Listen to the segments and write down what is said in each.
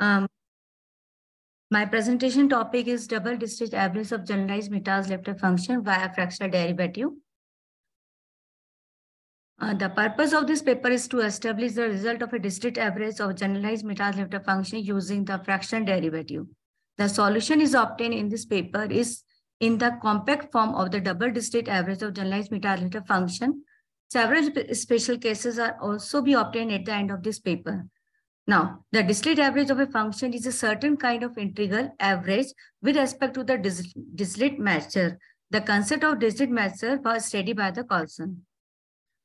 My presentation topic is double distinct average of generalized Mittag-Leffler function via fractional derivative. The purpose of this paper is to establish the result of a discrete average of generalized Mittag-Leffler function using the fractional derivative. The solution is obtained in this paper is in the compact form of the double discrete average of generalized Mittag-Leffler function. Several special cases are also be obtained at the end of this paper. Now, the discrete average of a function is a certain kind of integral average with respect to the discrete measure. The concept of discrete measure was studied by the Carlson.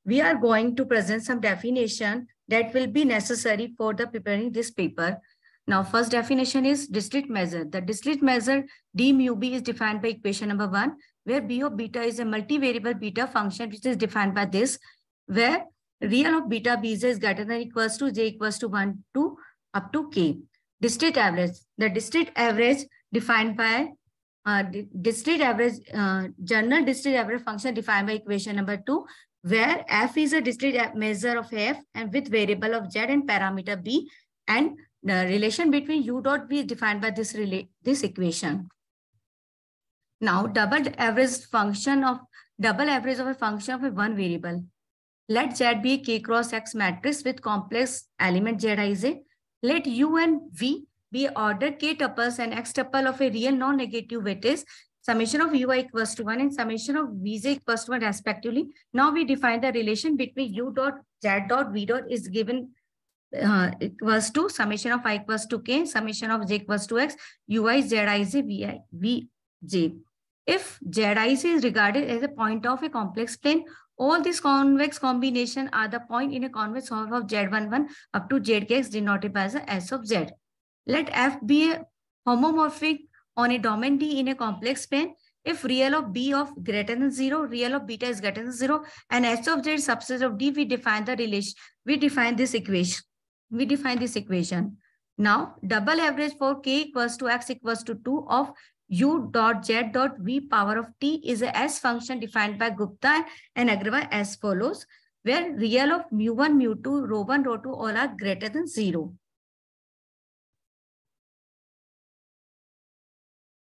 We are going to present some definition that will be necessary for the preparing this paper. Now, first definition is discrete measure. The discrete measure d mu b is defined by equation number 1, where b of beta is a multivariable beta function, which is defined by this, where real of beta b is greater than or equals to j equals to 1 to up to k. Discrete average. The discrete average defined by general discrete average function defined by equation number 2, where f is a discrete measure of f and with variable of z and parameter b, and the relation between u dot b is defined by this equation. Now, double average of a function of a one variable. Let z be a k cross x matrix with complex element zi is a. Let u and v be ordered k tuples and x tuple of a real non-negative weightage. Summation of ui equals to 1 and summation of vj equals to 1 respectively. Now we define the relation between u dot, z dot, v dot is given equals to summation of I equals to k, summation of j equals to x, ui, zi is a, vi, vj. If zi is regarded as a point of a complex plane, all these convex combination are the point in a convex solve of z11 up to zkx denoted by the s of z. Let f be a homomorphic on a domain D in a complex plane if real of B of greater than 0, real of beta is greater than 0, and S of Z is subset of D. We define the relation. We define this equation. Now, double average for K equals to X equals to 2 of U dot Z dot V power of T is a S function defined by Gupta and Agarwal as follows, where real of mu1, mu2, rho1, rho2 all are greater than 0.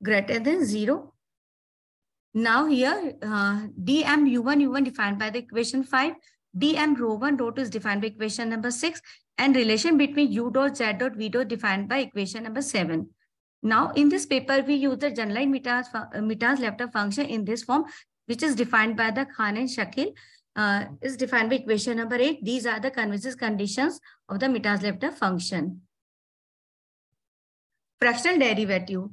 Now here dm u1 defined by the equation 5, dm rho1 rho2 is defined by equation number 6, and relation between u dot z dot v dot defined by equation number 7. Now in this paper we use the generalized Mittag-Leffler function in this form, which is defined by the Khan and Shakil, is defined by equation number 8. These are the convergence conditions of the Mittag-Leffler function. Fractional derivative.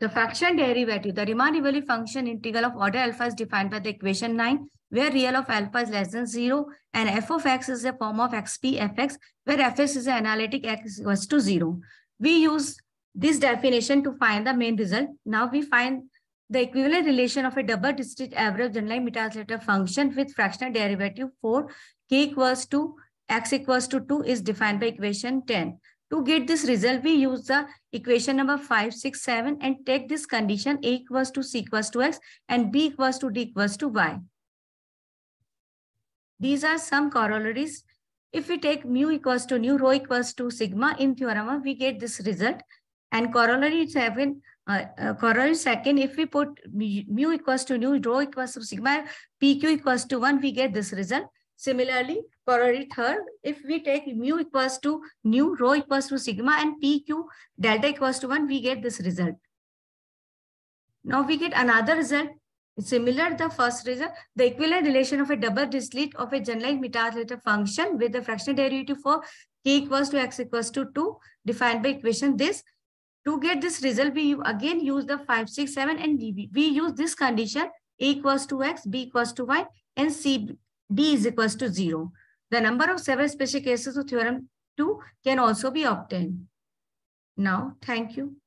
The fractional derivative, the Riemann-Liouville function integral of order alpha is defined by the equation 9, where real of alpha is less than 0 and f of x is a form of xp fx, where fx is an analytic x equals to 0. We use this definition to find the main result. Now we find the equivalent relation of a double discrete average generalized Mittag-Leffler function with fractional derivative for k equals to x equals to 2 is defined by equation 10. To get this result, we use the equation number 5, 6, 7 and take this condition A equals to C equals to X and B equals to D equals to Y. These are some corollaries. If we take mu equals to nu, rho equals to sigma in theorem, we get this result. And corollary second, if we put mu equals to nu, rho equals to sigma, PQ equals to 1, we get this result. Similarly, corollary third, if we take mu equals to nu, rho equals to sigma, and PQ delta equals to 1, we get this result. Now we get another result. Similar to the first result, the equivalent relation of a double discrete of a generalized Mittag-Leffler function with the fractional derivative for k equals to x equals to 2 defined by equation this. To get this result, we again use the 5, 6, 7 and DB. We use this condition A equals to x, B equals to y, and D is equals to 0. The number of several special cases of theorem 2 can also be obtained. Now, thank you.